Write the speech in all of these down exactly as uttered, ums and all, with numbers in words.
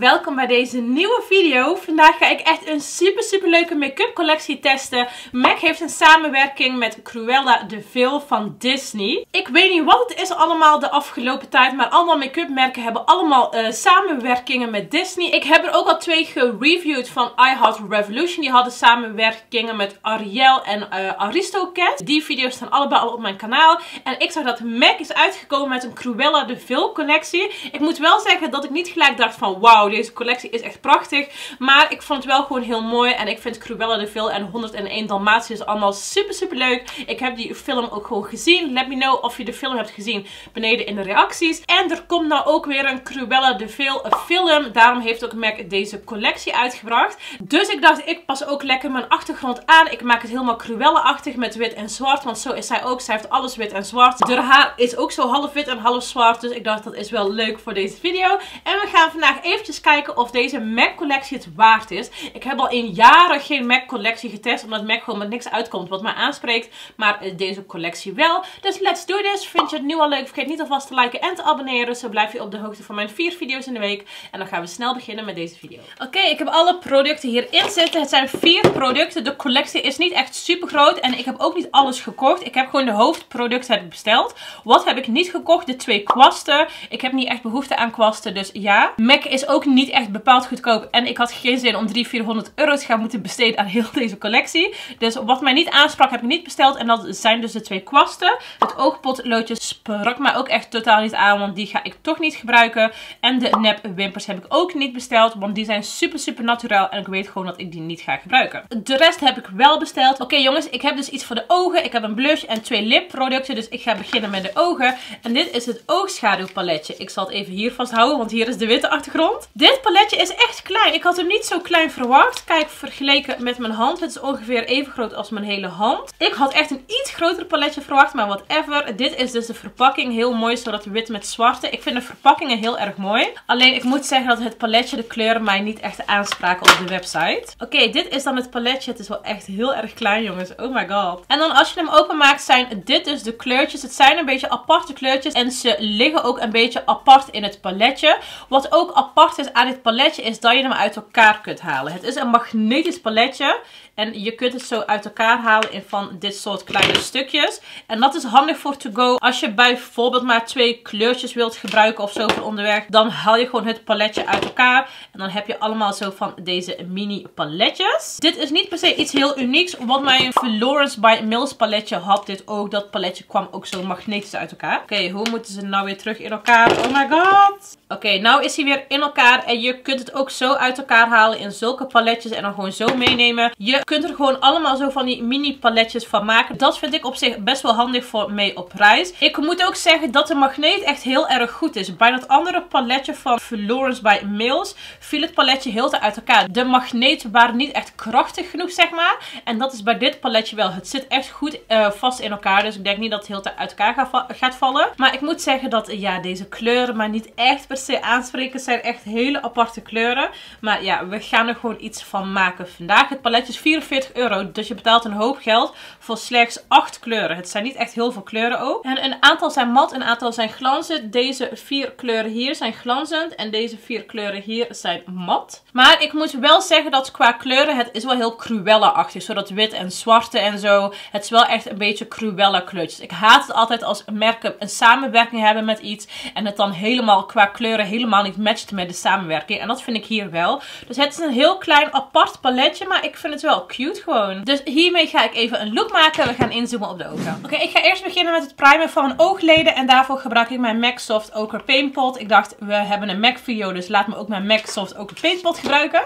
en welkom bij deze nieuwe video. Vandaag ga ik echt een super super leuke make-up collectie testen. M A C heeft een samenwerking met Cruella de Vil van Disney. Ik weet niet wat het is allemaal de afgelopen tijd, maar allemaal make-up merken hebben allemaal uh, samenwerkingen met Disney. Ik heb er ook al twee gereviewd van I Heart Revolution. Die hadden samenwerkingen met Arielle en uh, Aristocats. Die video's staan allebei al op mijn kanaal. En ik zag dat M A C is uitgekomen met een Cruella de Vil collectie. Ik moet wel zeggen dat ik niet gelijk dacht van wauw, deze collectie is echt prachtig. Maar ik vond het wel gewoon heel mooi. En ik vind Cruella de Vil en honderd en één Dalmatiërs allemaal super super leuk. Ik heb die film ook gewoon gezien. Let me know of je de film hebt gezien beneden in de reacties. En er komt nou ook weer een Cruella de Vil film. Daarom heeft ook M A C deze collectie uitgebracht. Dus ik dacht, ik pas ook lekker mijn achtergrond aan. Ik maak het helemaal Cruella-achtig met wit en zwart. Want zo is zij ook. Zij heeft alles wit en zwart. Haar haar is ook zo half wit en half zwart. Dus ik dacht, dat is wel leuk voor deze video. En we gaan vandaag eventjes kijken of deze M A C collectie het waard is. Ik heb al in jaren geen M A C collectie getest, omdat M A C gewoon met niks uitkomt wat mij aanspreekt. Maar deze collectie wel. Dus let's do this. Vind je het nu al leuk? Vergeet niet alvast te liken en te abonneren. Zo blijf je op de hoogte van mijn vier video's in de week. En dan gaan we snel beginnen met deze video. Oké, okay, ik heb alle producten hierin zitten. Het zijn vier producten. De collectie is niet echt super groot. En ik heb ook niet alles gekocht. Ik heb gewoon de hoofdproducten heb ik besteld. Wat heb ik niet gekocht? De twee kwasten. Ik heb niet echt behoefte aan kwasten, dus ja. M A C is ook niet echt bepaald goedkoop. En ik had geen zin om driehonderd, vierhonderd euro te gaan moeten besteden aan heel deze collectie. Dus wat mij niet aansprak, heb ik niet besteld. En dat zijn dus de twee kwasten. Het oogpotloodje sprak mij ook echt totaal niet aan, want die ga ik toch niet gebruiken. En de nep wimpers heb ik ook niet besteld, want die zijn super super naturel. En ik weet gewoon dat ik die niet ga gebruiken. De rest heb ik wel besteld. Oké okay, jongens, ik heb dus iets voor de ogen. Ik heb een blush en twee lipproducten. Dus ik ga beginnen met de ogen. En dit is het oogschaduwpaletje. Ik zal het even hier vasthouden, want hier is de witte achtergrond. Dit paletje is echt klein. Ik had hem niet zo klein verwacht. Kijk, vergeleken met mijn hand. Het is ongeveer even groot als mijn hele hand. Ik had echt een iets groter paletje verwacht, maar whatever. Dit is dus de verpakking. Heel mooi, zodat wit met zwarte. Ik vind de verpakkingen heel erg mooi. Alleen ik moet zeggen dat het paletje, de kleuren mij niet echt aanspraken op de website. Oké, okay, dit is dan het paletje. Het is wel echt heel erg klein, jongens. Oh my god. En dan als je hem openmaakt, zijn dit dus de kleurtjes. Het zijn een beetje aparte kleurtjes en ze liggen ook een beetje apart in het paletje. Wat ook apart is aan dit paletje is dat je hem uit elkaar kunt halen. Het is een magnetisch paletje en je kunt het zo uit elkaar halen in van dit soort kleine stukjes. En dat is handig voor to go. Als je bijvoorbeeld maar twee kleurtjes wilt gebruiken of zo voor onderweg, dan haal je gewoon het paletje uit elkaar. En dan heb je allemaal zo van deze mini paletjes. Dit is niet per se iets heel unieks, want mijn Florence by Mills paletje had dit ook. Dat paletje kwam ook zo magnetisch uit elkaar. Oké, okay, hoe moeten ze nou weer terug in elkaar? Oh my god! Oké, okay, nou is hij weer in elkaar en je kunt het ook zo uit elkaar halen in zulke paletjes en dan gewoon zo meenemen. Je kunt er gewoon allemaal zo van die mini paletjes van maken. Dat vind ik op zich best wel handig voor mee op reis. Ik moet ook zeggen dat de magneet echt heel erg goed is. Bij dat andere paletje van Florence by Mills viel het paletje heel te uit elkaar. De magneten waren niet echt krachtig genoeg, zeg maar. En dat is bij dit paletje wel. Het zit echt goed uh, vast in elkaar. Dus ik denk niet dat het heel te uit elkaar gaat, va gaat vallen. Maar ik moet zeggen dat ja, deze kleuren maar niet echt per se aanspreken. Zijn echt hele aparte kleuren. Maar ja, we gaan er gewoon iets van maken vandaag. Het paletje is vierenveertig euro. Dus je betaalt een hoop geld voor slechts acht kleuren. Het zijn niet echt heel veel kleuren ook. En een aantal zijn mat, een aantal zijn glanzend. Deze vier kleuren hier zijn glanzend. En deze vier kleuren hier zijn mat. Maar ik moet wel zeggen dat qua kleuren het is wel heel Cruella-achtig. Zodat wit en zwarte en zo. Het is wel echt een beetje Cruella kleurtjes. Ik haat het altijd als merken een samenwerking hebben met iets. En het dan helemaal qua kleuren helemaal niet matcht met de samenwerking. En dat vind ik hier wel. Dus het is een heel klein apart paletje. Maar ik vind het wel cute gewoon. Dus hiermee ga ik even een look maken. We gaan inzoomen op de ogen. Oké, okay, ik ga eerst beginnen met het primen van mijn oogleden. En daarvoor gebruik ik mijn M A C Soft Ochre Paint Pot. Ik dacht, we hebben een M A C video. Dus laat me ook mijn M A C Soft Ochre Paint Pot gebruiken.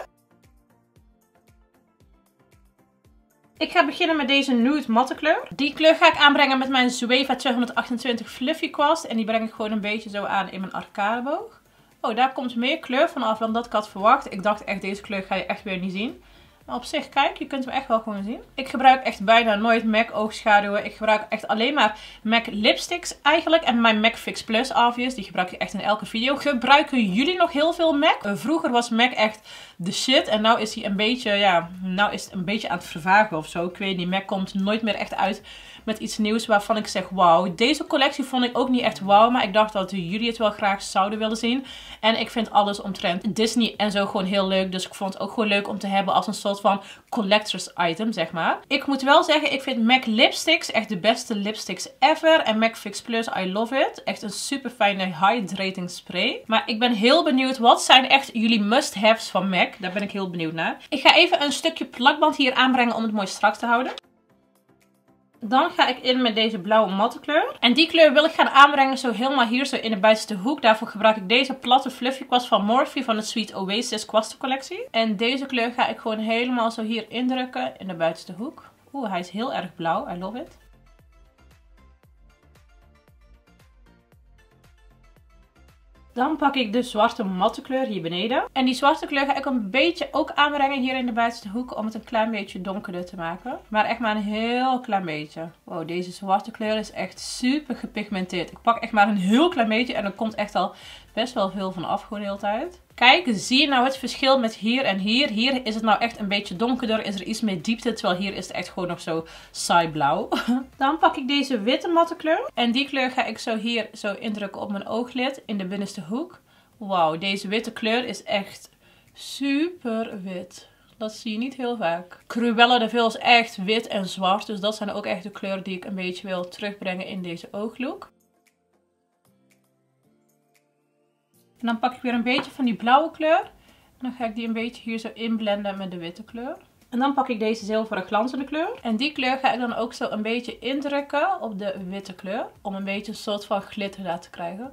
Ik ga beginnen met deze nude matte kleur. Die kleur ga ik aanbrengen met mijn Zueva tweehonderdachtentwintig Fluffy kwast. En die breng ik gewoon een beetje zo aan in mijn arcadeboog. Oh, daar komt meer kleur vanaf dan dat ik had verwacht. Ik dacht echt, deze kleur ga je echt weer niet zien. Maar op zich, kijk, je kunt hem echt wel gewoon zien. Ik gebruik echt bijna nooit M A C oogschaduwen. Ik gebruik echt alleen maar M A C lipsticks eigenlijk. En mijn M A C Fix Plus, obvious. Die gebruik ik echt in elke video. Gebruiken jullie nog heel veel M A C? Vroeger was M A C echt de shit. En nou is hij een beetje, ja, nou is het een beetje aan het vervagen of zo. Ik weet niet, M A C komt nooit meer echt uit met iets nieuws waarvan ik zeg wauw. Deze collectie vond ik ook niet echt wauw, maar ik dacht dat jullie het wel graag zouden willen zien. En ik vind alles omtrent Disney en zo gewoon heel leuk. Dus ik vond het ook gewoon leuk om te hebben als een soort van collectors item, zeg maar. Ik moet wel zeggen, ik vind MAC lipsticks echt de beste lipsticks ever. En MAC Fix Plus, I love it. Echt een super fijne hydrating spray. Maar ik ben heel benieuwd, wat zijn echt jullie must-haves van MAC? Daar ben ik heel benieuwd naar. Ik ga even een stukje plakband hier aanbrengen om het mooi strak te houden. Dan ga ik in met deze blauwe matte kleur. En die kleur wil ik gaan aanbrengen zo helemaal hier zo in de buitenste hoek. Daarvoor gebruik ik deze platte fluffy kwast van Morphe van de Sweet Oasis kwastencollectie. En deze kleur ga ik gewoon helemaal zo hier indrukken in de buitenste hoek. Oeh, hij is heel erg blauw. I love it. Dan pak ik de zwarte matte kleur hier beneden. En die zwarte kleur ga ik een beetje ook aanbrengen hier in de buitenste hoek. Om het een klein beetje donkerder te maken. Maar echt maar een heel klein beetje. Wow, deze zwarte kleur is echt super gepigmenteerd. Ik pak echt maar een heel klein beetje. En er komt echt al best wel veel van af gewoon de hele tijd. Kijk, zie je nou het verschil met hier en hier? Hier is het nou echt een beetje donkerder. Is er iets meer diepte. Terwijl hier is het echt gewoon nog zo saai blauw. Dan pak ik deze witte matte kleur. En die kleur ga ik zo hier zo indrukken op mijn ooglid. In de binnenste hoek. Wauw, deze witte kleur is echt super wit. Dat zie je niet heel vaak. Cruella de Vil is echt wit en zwart. Dus dat zijn ook echt de kleuren die ik een beetje wil terugbrengen in deze ooglook. En dan pak ik weer een beetje van die blauwe kleur. En dan ga ik die een beetje hier zo inblenden met de witte kleur. En dan pak ik deze zilveren glanzende kleur. En die kleur ga ik dan ook zo een beetje indrukken op de witte kleur. Om een beetje een soort van glitter daar te krijgen.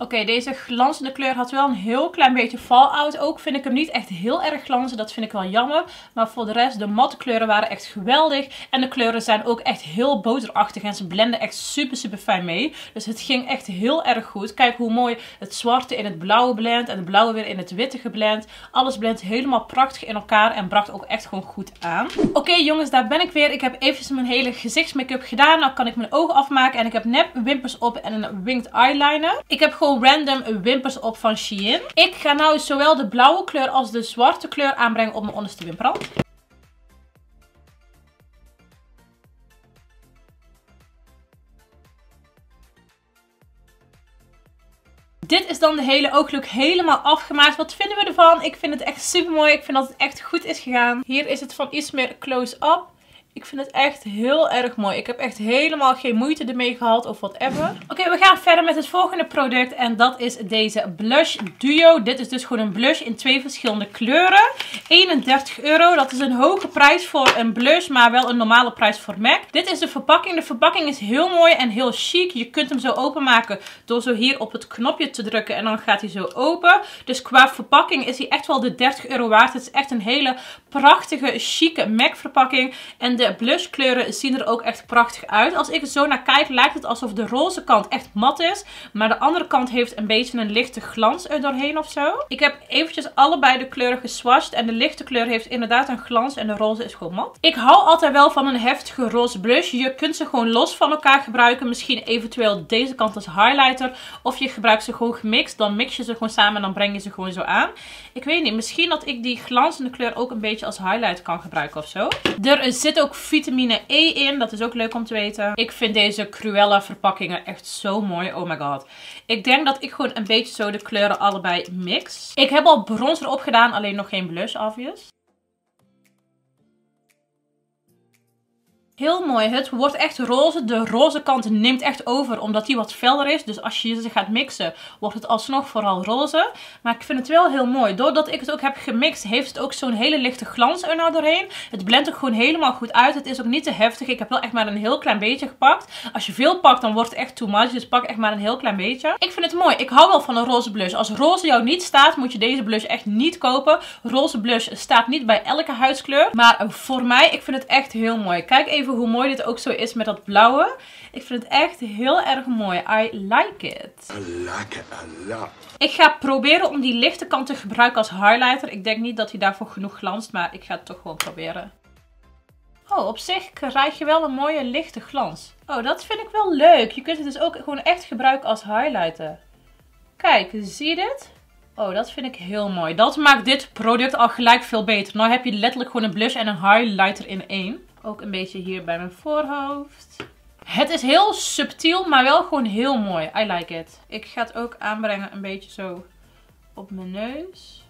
Oké, okay, deze glanzende kleur had wel een heel klein beetje fallout ook. Vind ik hem niet echt heel erg glanzend. Dat vind ik wel jammer. Maar voor de rest, de matte kleuren waren echt geweldig. En de kleuren zijn ook echt heel boterachtig. En ze blenden echt super super fijn mee. Dus het ging echt heel erg goed. Kijk hoe mooi het zwarte in het blauwe blendt. En het blauwe weer in het witte geblend. Alles blendt helemaal prachtig in elkaar. En bracht ook echt gewoon goed aan. Oké okay, jongens, daar ben ik weer. Ik heb eventjes mijn hele gezichtsmake-up gedaan. Nou kan ik mijn ogen afmaken. En ik heb nep wimpers op en een winged eyeliner. Ik heb gewoon random wimpers op van Shein. Ik ga nou zowel de blauwe kleur als de zwarte kleur aanbrengen op mijn onderste wimperrand. Dit is dan de hele ooglook helemaal afgemaakt. Wat vinden we ervan? Ik vind het echt super mooi. Ik vind dat het echt goed is gegaan. Hier is het van iets meer close-up. Ik vind het echt heel erg mooi. Ik heb echt helemaal geen moeite ermee gehad of whatever. Oké, okay, we gaan verder met het volgende product. En dat is deze Blush Duo. Dit is dus gewoon een blush in twee verschillende kleuren. eenendertig euro. Dat is een hoge prijs voor een blush, maar wel een normale prijs voor MAC. Dit is de verpakking. De verpakking is heel mooi en heel chic. Je kunt hem zo openmaken door zo hier op het knopje te drukken. En dan gaat hij zo open. Dus qua verpakking is hij echt wel de dertig euro waard. Het is echt een hele prachtige, chique MAC verpakking. En de blushkleuren zien er ook echt prachtig uit. Als ik er zo naar kijk lijkt het alsof de roze kant echt mat is. Maar de andere kant heeft een beetje een lichte glans er doorheen of zo. Ik heb eventjes allebei de kleuren geswashed. En de lichte kleur heeft inderdaad een glans en de roze is gewoon mat. Ik hou altijd wel van een heftige roze blush. Je kunt ze gewoon los van elkaar gebruiken. Misschien eventueel deze kant als highlighter. Of je gebruikt ze gewoon gemixt. Dan mix je ze gewoon samen en dan breng je ze gewoon zo aan. Ik weet niet. Misschien dat ik die glanzende kleur ook een beetje als highlighter kan gebruiken of zo. Er zit ook Ook vitamine E in. Dat is ook leuk om te weten. Ik vind deze Cruella verpakkingen echt zo mooi. Oh my god. Ik denk dat ik gewoon een beetje zo de kleuren allebei mix. Ik heb al bronzer opgedaan. Alleen nog geen blush, obvious. Heel mooi. Het wordt echt roze. De roze kant neemt echt over. Omdat die wat felder is. Dus als je ze gaat mixen wordt het alsnog vooral roze. Maar ik vind het wel heel mooi. Doordat ik het ook heb gemixt heeft het ook zo'n hele lichte glans er nou doorheen. Het blendt ook gewoon helemaal goed uit. Het is ook niet te heftig. Ik heb wel echt maar een heel klein beetje gepakt. Als je veel pakt dan wordt het echt too much. Dus pak echt maar een heel klein beetje. Ik vind het mooi. Ik hou wel van een roze blush. Als roze jou niet staat moet je deze blush echt niet kopen. Roze blush staat niet bij elke huidskleur. Maar voor mij, ik vind het echt heel mooi. Kijk even hoe mooi dit ook zo is met dat blauwe. Ik vind het echt heel erg mooi. I like it. I like it a lot. Ik ga proberen om die lichte kant te gebruiken als highlighter. Ik denk niet dat hij daarvoor genoeg glanst, maar ik ga het toch gewoon proberen. Oh, op zich krijg je wel een mooie lichte glans. Oh, dat vind ik wel leuk. Je kunt het dus ook gewoon echt gebruiken als highlighter. Kijk, zie je dit? Oh, dat vind ik heel mooi. Dat maakt dit product al gelijk veel beter. Nou heb je letterlijk gewoon een blush en een highlighter in één. Ook een beetje hier bij mijn voorhoofd. Het is heel subtiel, maar wel gewoon heel mooi. I like it. Ik ga het ook aanbrengen een beetje zo op mijn neus.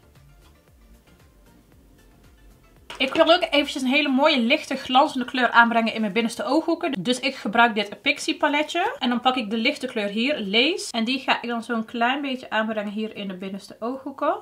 Ik wil ook eventjes een hele mooie lichte glanzende kleur aanbrengen in mijn binnenste ooghoeken. Dus ik gebruik dit Pixie paletje. En dan pak ik de lichte kleur hier, Lace. En die ga ik dan zo'n klein beetje aanbrengen hier in de binnenste ooghoeken.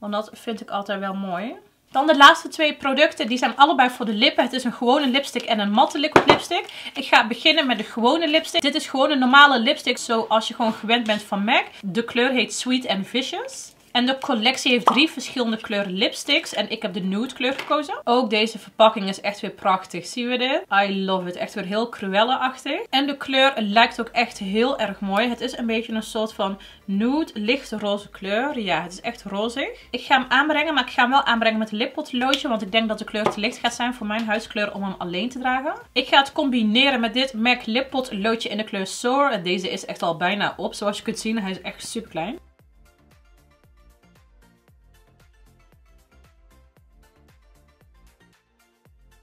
Want dat vind ik altijd wel mooi. Dan de laatste twee producten. Die zijn allebei voor de lippen. Het is een gewone lipstick en een matte liquid lipstick. Ik ga beginnen met de gewone lipstick. Dit is gewoon een normale lipstick zoals je gewoon gewend bent van MAC. De kleur heet Sweet-N-Vicious. En de collectie heeft drie verschillende kleuren lipsticks. En ik heb de nude kleur gekozen. Ook deze verpakking is echt weer prachtig. Zien we dit? I love it. Echt weer heel Cruella-achtig. En de kleur lijkt ook echt heel erg mooi. Het is een beetje een soort van nude, lichte roze kleur. Ja, het is echt rozig. Ik ga hem aanbrengen, maar ik ga hem wel aanbrengen met een lippotloodje. Want ik denk dat de kleur te licht gaat zijn voor mijn huidskleur om hem alleen te dragen. Ik ga het combineren met dit MAC lippotloodje in de kleur Soar. Deze is echt al bijna op. Zoals je kunt zien, hij is echt super klein.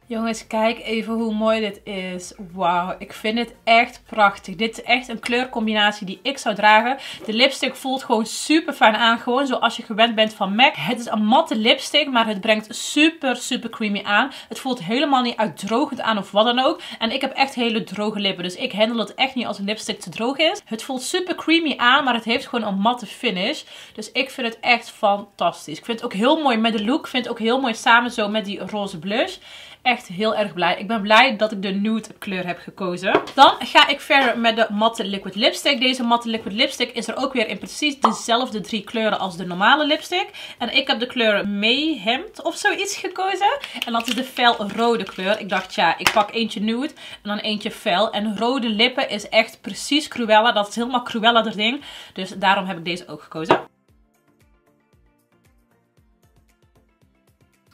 Jongens, kijk even hoe mooi dit is. Wauw, ik vind dit echt prachtig. Dit is echt een kleurcombinatie die ik zou dragen. De lipstick voelt gewoon super fijn aan. Gewoon zoals je gewend bent van MAC. Het is een matte lipstick, maar het brengt super, super creamy aan. Het voelt helemaal niet uitdrogend aan of wat dan ook. En ik heb echt hele droge lippen. Dus ik handel het echt niet als een lipstick te droog is. Het voelt super creamy aan, maar het heeft gewoon een matte finish. Dus ik vind het echt fantastisch. Ik vind het ook heel mooi met de look. Ik vind het ook heel mooi samen zo met die roze blush. Echt heel erg blij. Ik ben blij dat ik de nude kleur heb gekozen. Dan ga ik verder met de matte liquid lipstick. Deze matte liquid lipstick is er ook weer in precies dezelfde drie kleuren als de normale lipstick. En ik heb de kleur Mayhem of zoiets gekozen. En dat is de fel rode kleur. Ik dacht ja, ik pak eentje nude en dan eentje fel. En rode lippen is echt precies Cruella. Dat is helemaal Cruella dat ding. Dus daarom heb ik deze ook gekozen.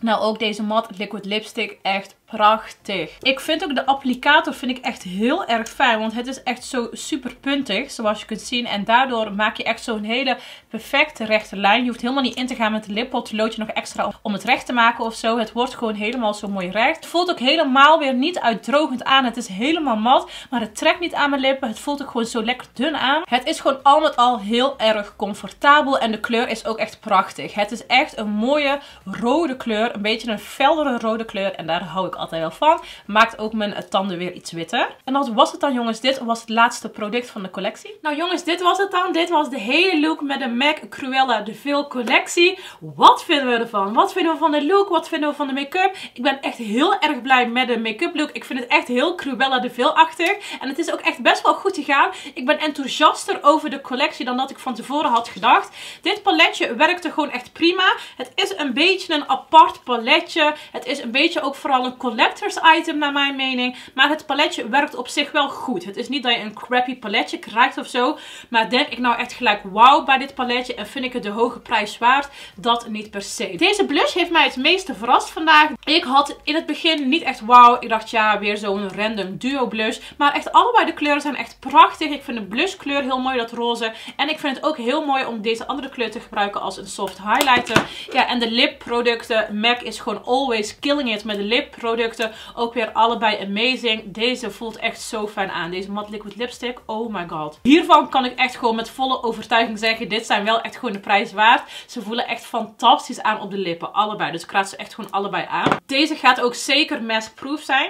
Nou, ook deze matte liquid lipstick echt prachtig. Ik vind ook de applicator vind ik echt heel erg fijn. Want het is echt zo super puntig, zoals je kunt zien. En daardoor maak je echt zo'n hele perfecte rechte lijn. Je hoeft helemaal niet in te gaan met de lippotloodje nog extra om het recht te maken of zo. Het wordt gewoon helemaal zo mooi recht. Het voelt ook helemaal weer niet uitdrogend aan. Het is helemaal mat, maar het trekt niet aan mijn lippen. Het voelt ook gewoon zo lekker dun aan. Het is gewoon al met al heel erg comfortabel. En de kleur is ook echt prachtig. Het is echt een mooie rode kleur. Een beetje een feldere rode kleur. En daar hou ik altijd wel van. Maakt ook mijn tanden weer iets witter. En dat was het dan, jongens. Dit was het laatste product van de collectie. Nou jongens, dit was het dan. Dit was de hele look met de MAC Cruella de Vil collectie. Wat vinden we ervan? Wat vinden we van de look? Wat vinden we van de make-up? Ik ben echt heel erg blij met de make-up look. Ik vind het echt heel Cruella de Vil-achtig. En het is ook echt best wel goed gegaan. Ik ben enthousiaster over de collectie dan dat ik van tevoren had gedacht. Dit paletje werkte gewoon echt prima. Het is een beetje een apart paletje. Het is een beetje ook vooral een collectors item naar mijn mening. Maar het paletje werkt op zich wel goed. Het is niet dat je een crappy paletje krijgt of zo. Maar denk ik nou echt gelijk wauw bij dit paletje. En vind ik het de hoge prijs waard? Dat niet per se. Deze blush heeft mij het meeste verrast vandaag. Ik had in het begin niet echt wauw. Ik dacht ja, weer zo'n random duo blush. Maar echt allebei de kleuren zijn echt prachtig. Ik vind de blushkleur heel mooi, dat roze. En ik vind het ook heel mooi om deze andere kleur te gebruiken als een soft highlighter. Ja, en de lipproducten. MAC is gewoon always killing it met de lipproducten. Ook weer allebei amazing. Deze voelt echt zo fijn aan. Deze matte liquid lipstick. Oh my god. Hiervan kan ik echt gewoon met volle overtuiging zeggen. Dit zijn wel echt gewoon de prijs waard. Ze voelen echt fantastisch aan op de lippen. Allebei. Dus ik raad ze echt gewoon allebei aan. Deze gaat ook zeker mask-proof zijn.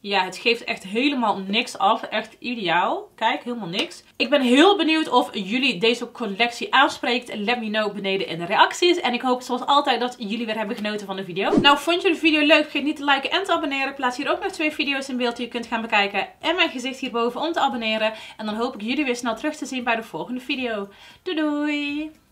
Ja, het geeft echt helemaal niks af. Echt ideaal. Kijk, helemaal niks. Ik ben heel benieuwd of jullie deze collectie aanspreekt. Let me know beneden in de reacties. En ik hoop zoals altijd dat jullie weer hebben genoten van de video. Nou, vond je de video leuk? Vergeet niet te liken en te abonneren. Ik plaats hier ook nog twee video's in beeld die je kunt gaan bekijken. En mijn gezicht hierboven om te abonneren. En dan hoop ik jullie weer snel terug te zien bij de volgende video. Doei doei!